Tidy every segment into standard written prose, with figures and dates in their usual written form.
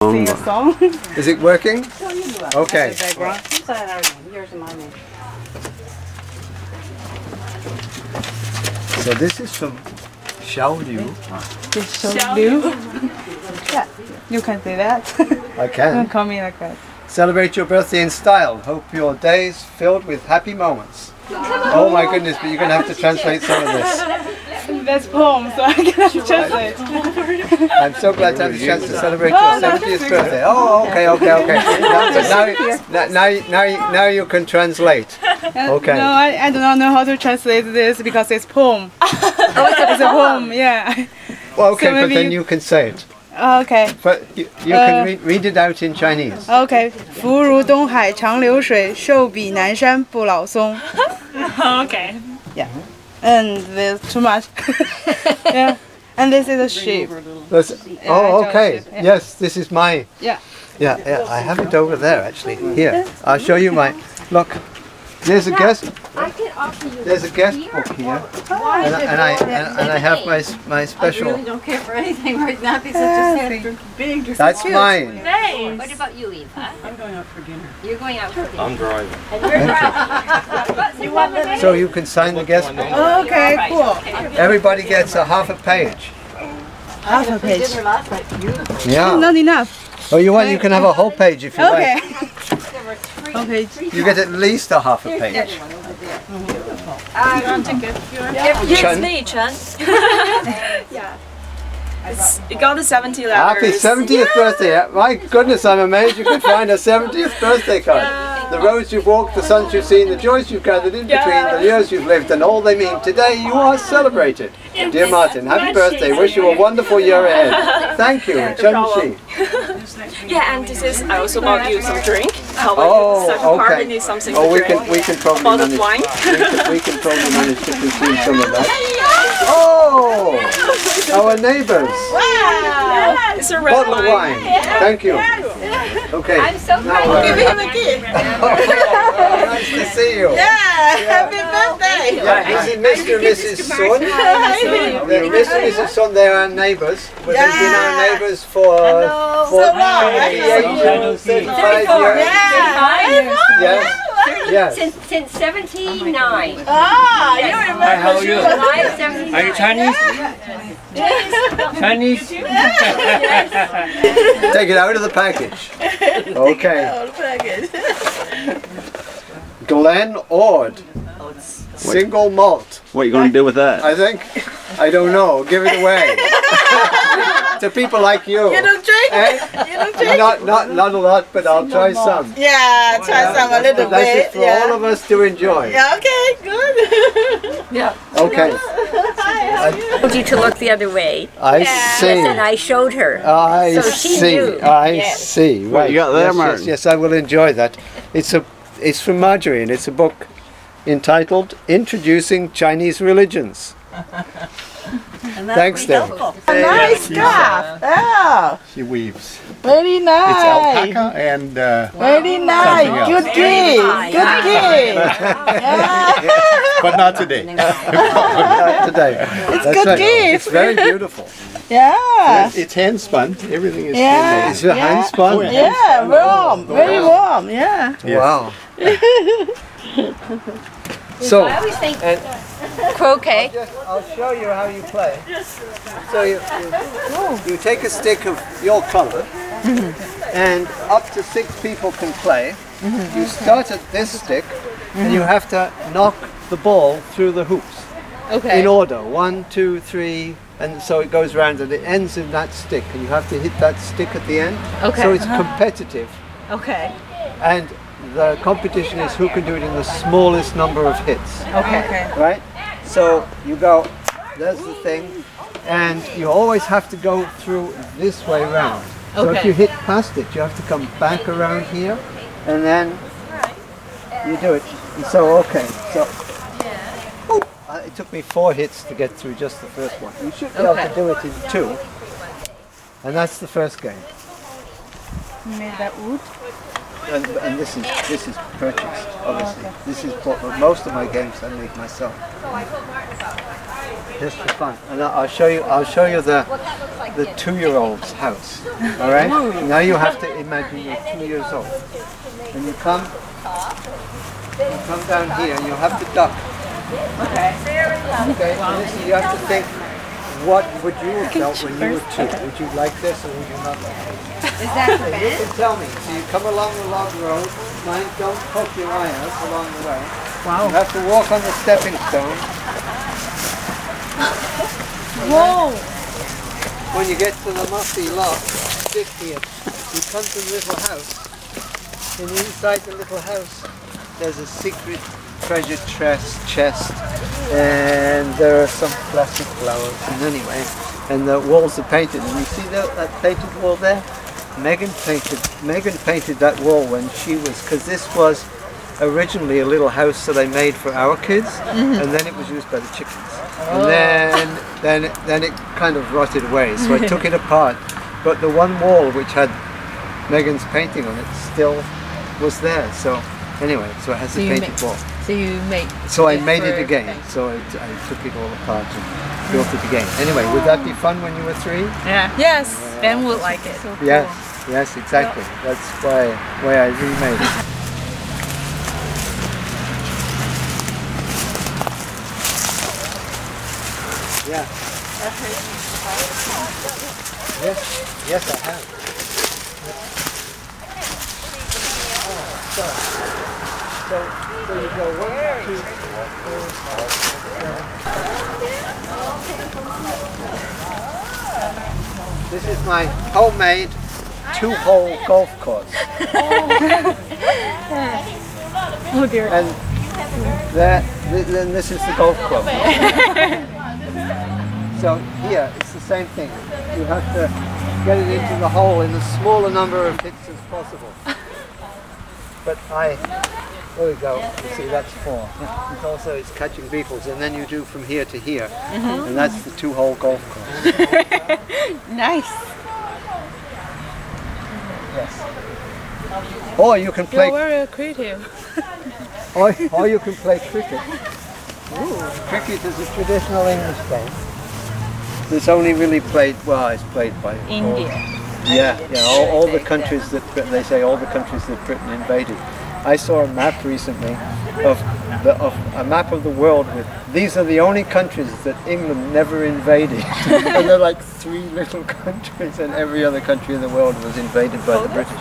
Sing a song. Is it working? Okay. So this is from Shou Liu. Shou Liu? Yeah, you can say that. I can. Don't call me like that. Celebrate your birthday in style. Hope your day is filled with happy moments. Oh my goodness, but you're going to have to translate some of this. That's poem, so I can translate. I'm so glad to have the chance to celebrate your 70th birthday. Oh, okay. Now you can translate. Okay. No, I do not know how to translate this because it's poem. It's a poem, yeah. Well, okay, so but then you can say it. Okay. But you can read it out in Chinese. Okay. 福如东海长流水，寿比南山不老松。Okay. Yeah. And there's too much. Yeah. And this is a sheep. Oh, okay. Yes, this is my. Yeah. Yeah, yeah. I have it over there actually. Here, I'll show you my. Look, there's a guest. There's a guest book here, and I have my special. I really don't care for anything right now because I just had a big. That's mine. Nice. What about you, Eva? I'm going out for dinner. You're going out for dinner. I'm driving. You're driving. So you can sign the guest book. Okay, cool. Everybody gets a half a page. Half a page. Yeah. Not enough. Oh, you want? You can have a whole page if you like. Okay. You get at least a half a page. It's me, Chen. Yeah. It got the 70th letters. Happy 70th birthday. My goodness, I'm amazed you could find a 70th birthday card. Yeah. The roads you've walked, the suns you've seen, the joys you've gathered in between, the years you've lived, and all they mean. Today you are celebrated. Dear Martin, happy birthday. Wish you a wonderful year ahead. Thank you, Chen Shi. Yeah, and this is, I also bought you some drink. Oh, we can probably manage. We can probably manage to consume some of that. Oh, our neighbours! Wow, it's a red bottle of wine. Thank you. Okay. I'm so proud. Give him a gift. Nice to see you. Yeah, happy birthday. Yeah, is it Mr. and Mrs. Sun? Mr. and Mrs. Sun, they are our neighbours. But they've been our neighbours for 35 years. Yeah. Yes. Since 79. Ah, you remember? Hi, how are you? Are you Chinese? Chinese. Take it out of the package. Okay. Glen Ord. Single malt. What are you going to do with that? I think, I don't know. Give it away. To people like you. You don't drink? You don't drink? Not a lot, but I'll try some. Yeah, try some a little bit. That's for all of us to enjoy. Yeah, okay, good. Yeah. Okay. I told you to look the other way. I see. And I showed her. I see. What you got there, Martin? Yes, I will enjoy that. It's from Marjorie, and it's a book entitled Introducing Chinese Religions. Thanks, Derek. A nice scarf. Oh. She weaves. Very nice. It's alpaca and very nice. Good kid. Good kid. But not today. Not today. It's good kid. It's very beautiful. Yeah. It's hand spun. Everything is handmade. It's hand spun. Yeah, warm. Very warm. Yeah. Wow. So I always think croquet. I'll show you how you play. So you take a stick of your color, and up to 6 people can play. You start at this stick, and you have to knock the ball through the hoops. Okay. In order, 1, 2, 3, and so it goes round, and it ends in that stick, and you have to hit that stick at the end. Okay. So it's competitive. Okay. And the competition is who can do it in the smallest number of hits. Okay. Right? So you go, there's the thing, and you always have to go through this way round. Okay. So if you hit past it, you have to come back around here, and then you do it. And so, okay. So, it took me 4 hits to get through just the first one. You should be able to do it in 2. And that's the first game. Made that wood. and this is purchased, obviously. Oh, okay. This is most of my games I make myself, just for fun. And I'll show you the 2-year-old's house. All right. Now you have to imagine you're 2 years old, and you come down here. And you have to duck. Okay. Okay. And listen, you have to think. What would you have felt when you were 2? Would you like this or would you not like this? Is that the best? You can tell me. So you come along the log road, mind, don't poke your eye out along the way. Wow. You have to walk on the stepping stone. Whoa! When you get to the mossy log, stick here. You come to the little house, and inside the little house there's a secret treasure chest, and there are some plastic flowers, and anyway, and the walls are painted, and you see that painted wall there? Megan painted that wall when she was, because this was originally a little house that I made for our kids, and then it was used by the chickens, and then it kind of rotted away, so I took it apart, but the one wall which had Megan's painting on it still was there, so anyway, so it has a painted wall. So you make. So I made it again. Things. So I took it all apart and built it again. Anyway, would that be fun when you were 3? Yeah. Yes. Ben would like it. So cool. Yes. Yes. Exactly. Yep. That's why I remade it. Yeah. Yes. Yes, I have. So you go 1, 2, 3, 4. This is my homemade 2-hole golf course. Oh dear. And then this is the golf course. So here it's the same thing. You have to get it into the hole in as small a number of hits as possible. But there we go, you see that's 4. Yeah. It's also catching beetles, and then you do from here to here, and that's the 2-hole golf course. Nice. Yes. Or you can play... You're very creative. or you can play cricket. Ooh. Cricket is a traditional English game. It's only really played, well, it's played by... India. Yeah, all the countries that, they say all the countries that Britain invaded. I saw a map recently of a map of the world with these are the only countries that England never invaded. And they're like 3 little countries, and every other country in the world was invaded by the British.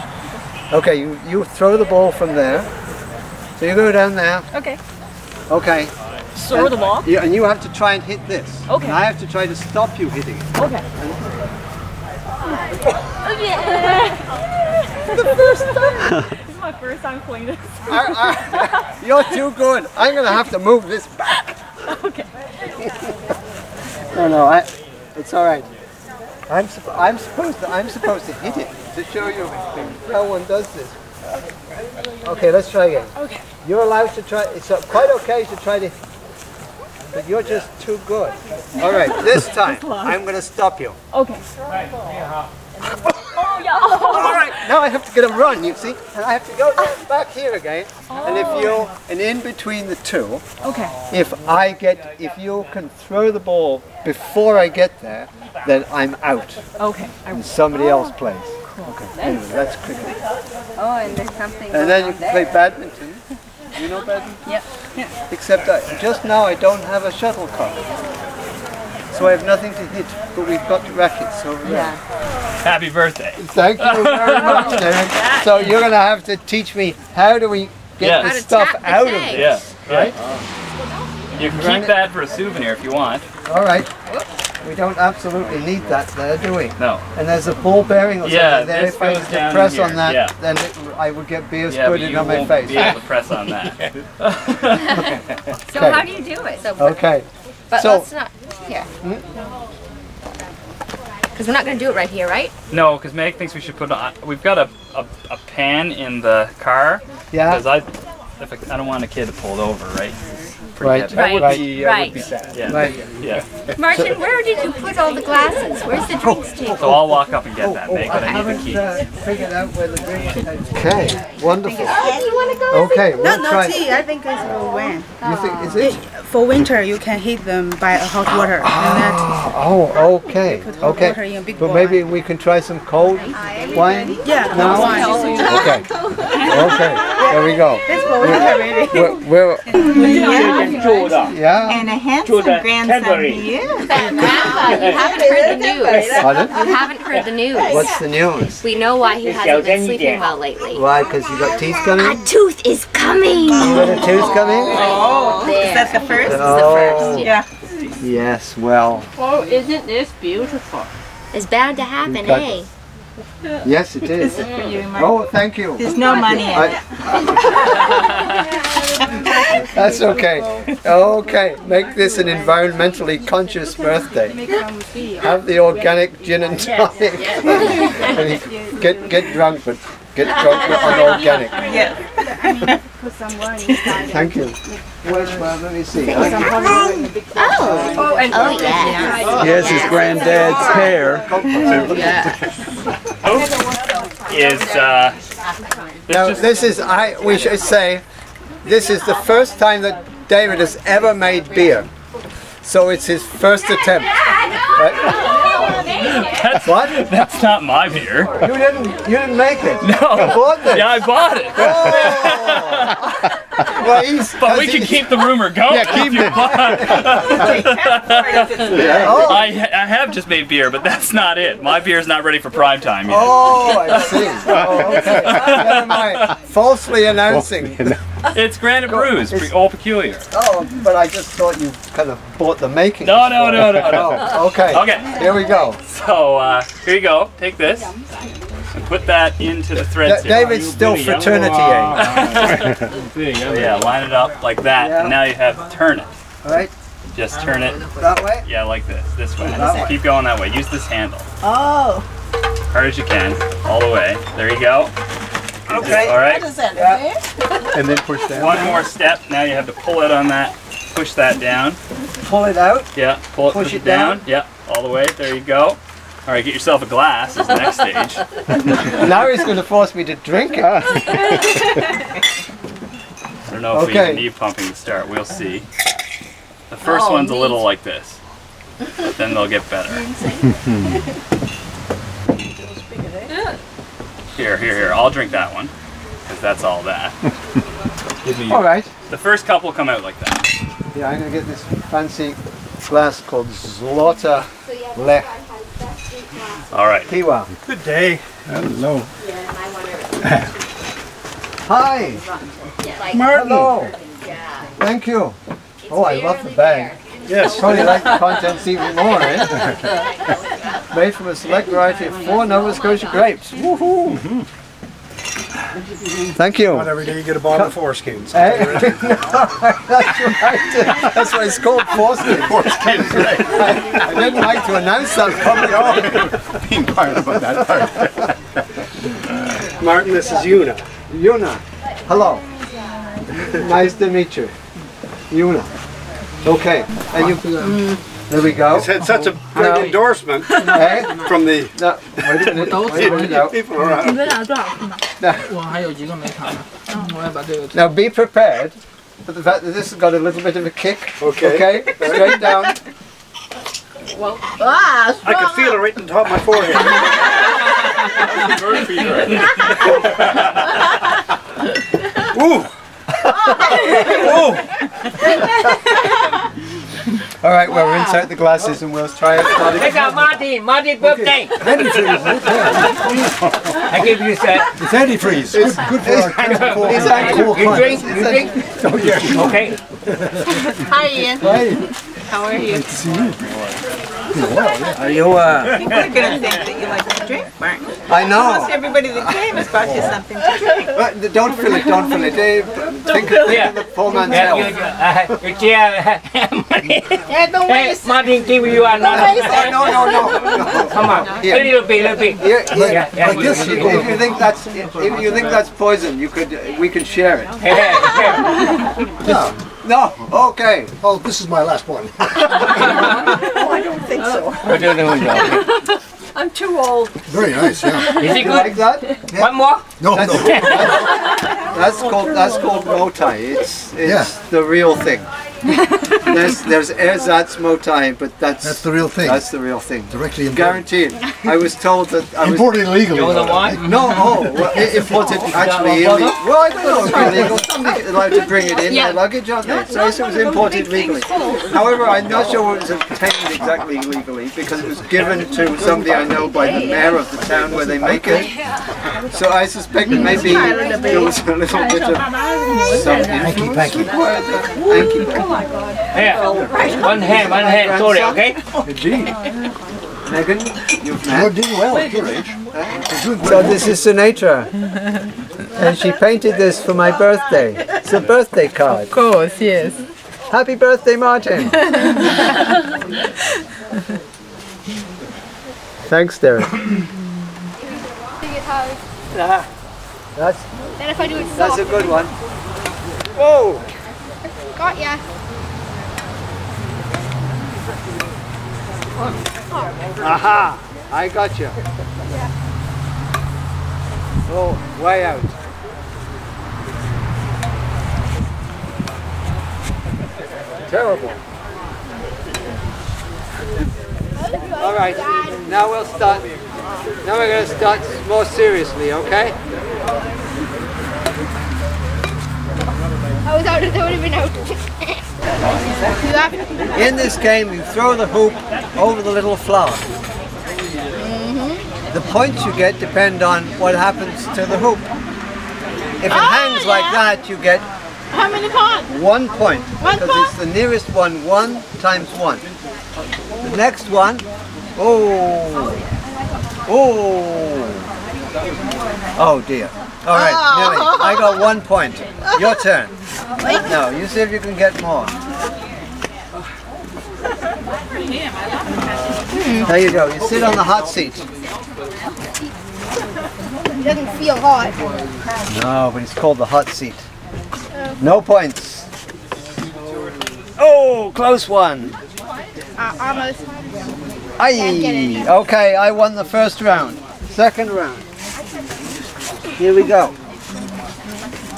Okay, you throw the ball from there. So you go down there. Okay. Okay. Throw the ball? Yeah, and you have to try and hit this. Okay. And I have to try to stop you hitting it. Okay. The first time. This is my first time playing this. You're too good. I'm gonna have to move this back. Okay. No, it's all right. I'm supposed to hit it to show you how one does this. Okay, let's try again. Okay. You're allowed to try. It's quite okay to try to. But you're just too good. All right, this time I'm gonna stop you. Okay. All right, now I have to get a run, you see, and I have to go back here again. And in between the 2, if you can throw the ball before I get there, then I'm out. Okay. And somebody else plays. Cool. Okay. Anyway, that's cricket. Oh, and there's something. And then you can play badminton. You know badminton? Yep. Yeah. Except just now I don't have a shuttlecock, so I have nothing to hit. But we've got rackets over there. Yeah. Happy birthday! Thank you very much, Derek. So you're going to have to teach me how do we get this stuff out of this, right? You can keep that for a souvenir if you want. All right. We don't absolutely need that there, do we? No. And there's a ball bearing or something there. If I was to press on that, then I would get beer squirted on my face. Yeah, you won't be able to press on that. Okay. So how do you do it? Okay. But let's not here. Because we're not going to do it right here, right? No, because Meg thinks we should put on... We've got a pan in the car. Yeah. Because I don't want a kid pulled over, right? pretty heavy. That would be sad. Yeah. Martin, where did you put all the glasses? Where's the drinks table? So I'll walk up and get that, Meg, but I need the keys. Okay, wonderful. Oh, do you want to go? Okay, we'll try. No tea, I think it's for winter. You think, is it? For winter, you can heat them by hot water. Okay. But maybe we can try some cold wine? Yeah. No? Okay. Okay, there we go. That's for winter, maybe. And a handsome grandson here. You haven't heard the news. You haven't heard the news. What's the news? We know why he hasn't been sleeping well lately. Why? Because you got teeth coming? A tooth is coming. You got a tooth coming? Oh, is that the first? Oh. It's the first, yeah. Yes, well. Oh, isn't this beautiful? It's bound to happen, eh? Yes, it is. Oh, thank you. There's no money in it. That's okay. Okay, make this an environmentally conscious birthday. Have the organic gin and tonic. And get drunk, but get drunk on organic. Yeah. Thank you. Let me see. Oh, yeah. Here's his granddad's hair. We should say, this is the first time that David has ever made beer. So it's his first attempt. Right? That's not my beer. You didn't make it. No. You bought this. Yeah, I bought it. Oh. Well, but we can keep the rumor going. Yeah, keep it. I have just made beer, but that's not it. My beer is not ready for prime time yet. Oh, I see. Oh, okay. Never mind. Falsely announcing. It's Granite Brews, all peculiar. Oh, but I just thought you kind of bought the making. No. Oh, okay. Okay. Here we go. So here you go. Take this. And put that into the threads. David's still fraternity. Yeah, line it up like that, and now you have turn it. All right. Just turn it that way. Yeah, like this. This way. Just keep going that way. Use this handle. Oh. Hard as you can, all the way. There you go. Okay. All right. And then push down. One more step. Now you have to pull it on that. Push that down. Pull it out. Yeah. Push it down. Yeah. All the way. There you go. All right, get yourself a glass, is the next stage. Larry's going to force me to drink it. I don't know if we need pumping to start, we'll see. The first one's a little like this, but then they'll get better. Here, I'll drink that one, because that's all that. All right. The first couple come out like that. Yeah, I'm going to get this fancy glass called Zlota Lech. Alright. Good day. Hello. Hi. Martin. Hello. Thank you. Oh, I love the bag. Yes. Probably like the contents even more, eh? Made from a select variety of 4 Nova Scotia grapes. Woohoo! Thank you. Not every day you get a bottle of Fourskins. That's why it's called Fourskins. Fourskins, right. I didn't like to announce that public. Being quiet about that part. Martin, this is Yuna. Yuna, hello. Nice to meet you. Yuna. Okay. And you... There we go. It's had such a big endorsement from the people around. Now be prepared for the fact that this has got a little bit of a kick. Okay. Okay? Straight down. I could feel it right on top of my forehead. Ooh! All right, well, we'll insert the glasses and we'll try it. Take out Marty's birthday. I give you a set. It's antifreeze. It's good for our cold. It's antifreeze. You drink? Oh, yeah. Okay. Hi, Ian. Hi. How are you? Good to see you. Are you, People are going to think that you like to drink, Martin. I know. Almost everybody that came has brought you something to drink. But don't feel it. Think of the poor man's health. Yeah, don't waste it. Martin, give you another. No. Come on, yeah. A little bit. Yeah. If you think that's poison, we can share it. No, okay. Well, this is my last one. Oh, I don't think so. I don't know. I'm too old. Very nice, yeah. Is it good? Like that? Yeah. One more? No, that's, no. That's called motai. It's the real thing. There's motai, but that's the real thing. That's the real thing. Directly imported. Guaranteed. I was told that I was imported illegally. You know the wine? No, well, imported actually illegal. Well, I thought it was illegal. Somebody's allowed to bring it in their luggage, aren't they? So it was imported legally. However, I'm not sure it was obtained exactly legally because it was given to somebody I know by the mayor of the town where they make it. So I suspect maybe there was a little bit of some influence required. Oh my God. Here, one hand, sorry, okay? Indeed. Megan, you're doing well at your age. So this is Sinatra, and she painted this for my birthday. It's a birthday card. Of course, yes. Happy birthday, Martin. Thanks, Derek. That's a good one. Whoa! Got ya. Aha! I got you. Yeah. Oh, way out. Terrible. All right. Now we'll start. Now we're going to start more seriously, okay? In this game, you throw the hoop over the little flower. Mm-hmm. The points you get depend on what happens to the hoop. If it hangs like that, you get how many points? 1 point. Because it's the nearest one. 1 times 1. The next one. Oh dear. All right, Nelly, I got 1 point. Your turn. No, you see if you can get more. There you go. You sit on the hot seat. It doesn't feel hot. No, but it's called the hot seat. No points. Oh, close one. Almost. Aye. Okay, I won the first round. Second round. Here we go.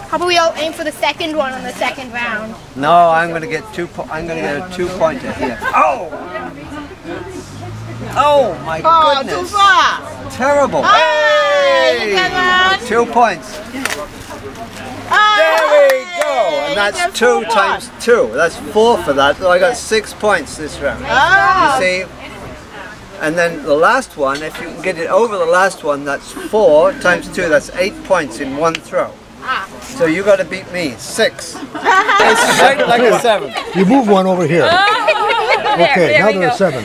How about we all aim for the second one on the second round? No, I'm going to get a 2-pointer here. Oh! Oh my goodness! Too far! Terrible! Hey! 2 points. There we go, and that's 2 times 2. That's 4 for that. So I got 6 points this round. You see. And then the last one, if you can get it over the last one, that's 4 times 2, that's 8 points in one throw. So you got to beat me, 6. It's straight like a 7. You move one over here. Okay, now there are 7.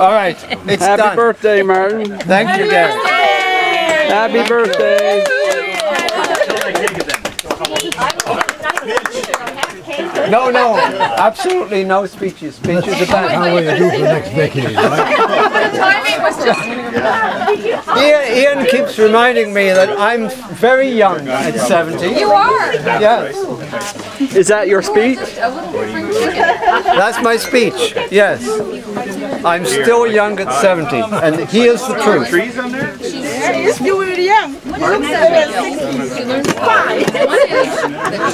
All right, it's done. Happy birthday, Martin. Thank you, Derek. Happy birthday. No, absolutely no speeches. Speeches about how will you do for the next decade, right? Ian keeps reminding me that I'm very young at 70. You are? Yes. Is that your speech? That's my speech, yes. I'm still young at 70, and here's the truth. You were young. Has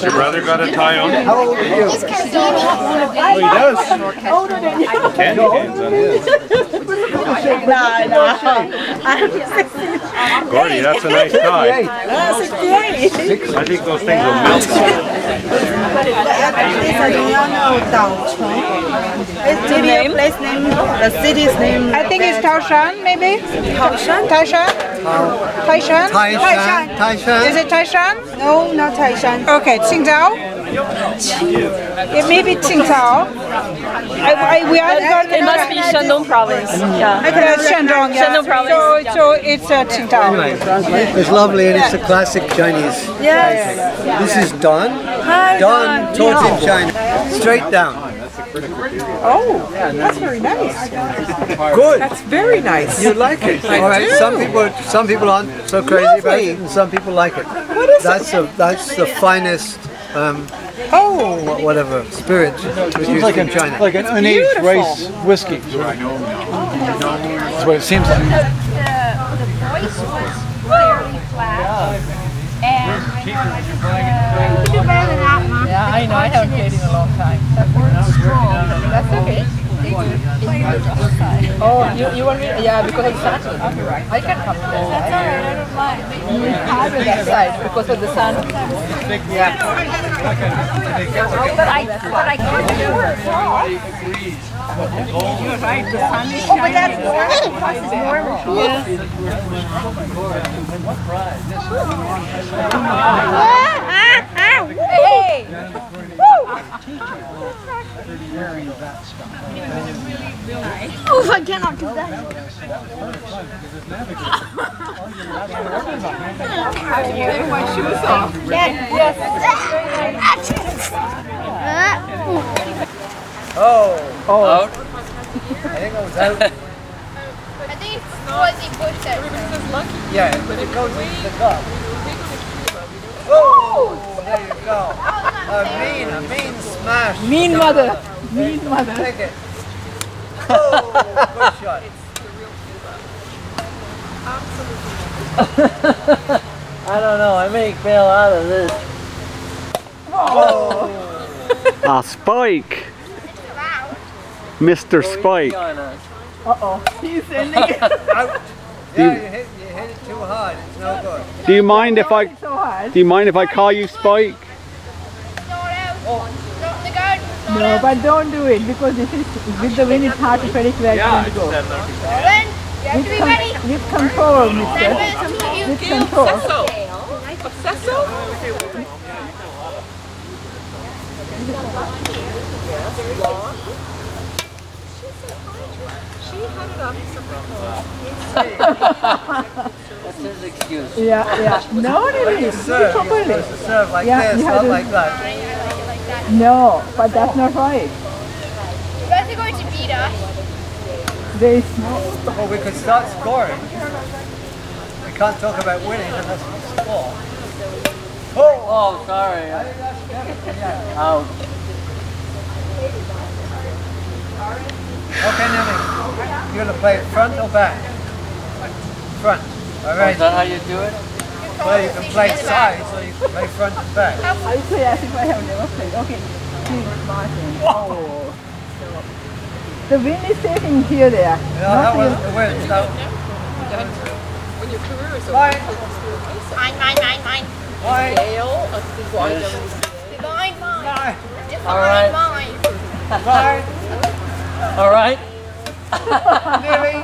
your brother got a tie on? How old are you? He does. Older than you. Candy canes on his. No. Gordy, that's a nice tie. I think those things will melt. It's a place name. The city's name. I think it's Taoshan, maybe. Taishan? Is it Taishan? No, not Taishan. Okay, Qingdao? It may be Qingdao. It must be Shandong province. Yeah. Shandong, yeah. Shandong province. So it's Qingdao. Anyway, it's lovely and it's a classic Chinese. Yes. Yeah. This is Don. Hi, Don taught in China. Straight down. Oh, that's very nice. Good. That's very nice. You like it. All right. Some people aren't so crazy about it, and some people like it. What is it? That's the finest whatever spirit was used like in China. Like an unaged rice whiskey. That's what it seems like. The voice was very flat. And I do better than that, Mom. Yeah, I know. I haven't played in a long time. That works strong. That's okay. Oh, you want me? Yeah, because of the sun. I can come. That's alright. I don't mind. I'm on that side because of the sun. Yeah. But I can't do it. You're right. The sun is shining. Oh, but that's normal. Plus it's normal. Yes. Hey. Oh, I cannot do that. How do you take my shoes off? Yes. Oh. Out? I think I was out. I think it's fuzzy bush that was lucky. Yeah, but it goes into the cup. Oh, there you go. A mean smash. Mean mother. Mean mother. Take it. Oh, good shot. It's the real Cuba. Absolutely. I don't know. I make bail out of this. Oh. A spike. Mr. Spike. Uh-oh. He's in it. Yeah, you hit it too hard. It's no good. Do you mind if I call you Spike? No, but don't do it because this is with the wind. It's hard to predict where it's going to go. With control, mister. With control. She had it up somewhere. That's his excuse. Yeah. No. You serve like this, not like that. No, but that's not right. You guys are going to beat us. Well, we could start scoring. We can't talk about winning unless we score. Oh, sorry. Out. Okay, Nelly. You're going to play it front or back? Front. All right. Is that how you do it? Well, you can play sides, so you can play front and back. I play as if I have never played. Okay. Oh. The wind is taking here, there. No, that was the wind. When your career is over, mine. Divine mine. All right. Nearly.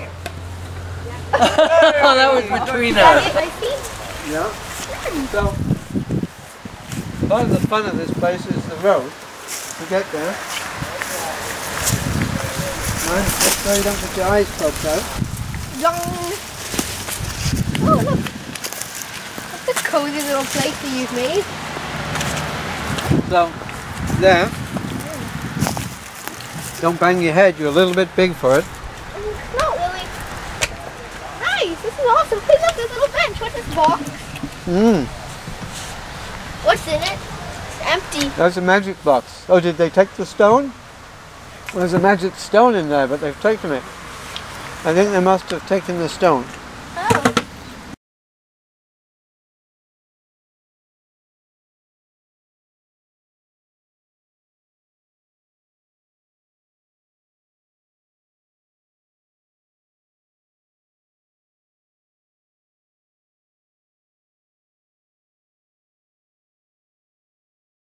Oh, that was between us. Yeah. So, part of the fun of this place is the road to get there. And just so you don't get your eyes popped out. Oh, look. That's a cozy little place that you've made. So, there. Don't bang your head, you're a little bit big for it. It's not really nice. This is awesome. Please look, there's a little bench. What's this box? What's in it? It's empty. That's a magic box. Oh, did they take the stone? Well, there's a magic stone in there, but they've taken it. I think they must have taken the stone.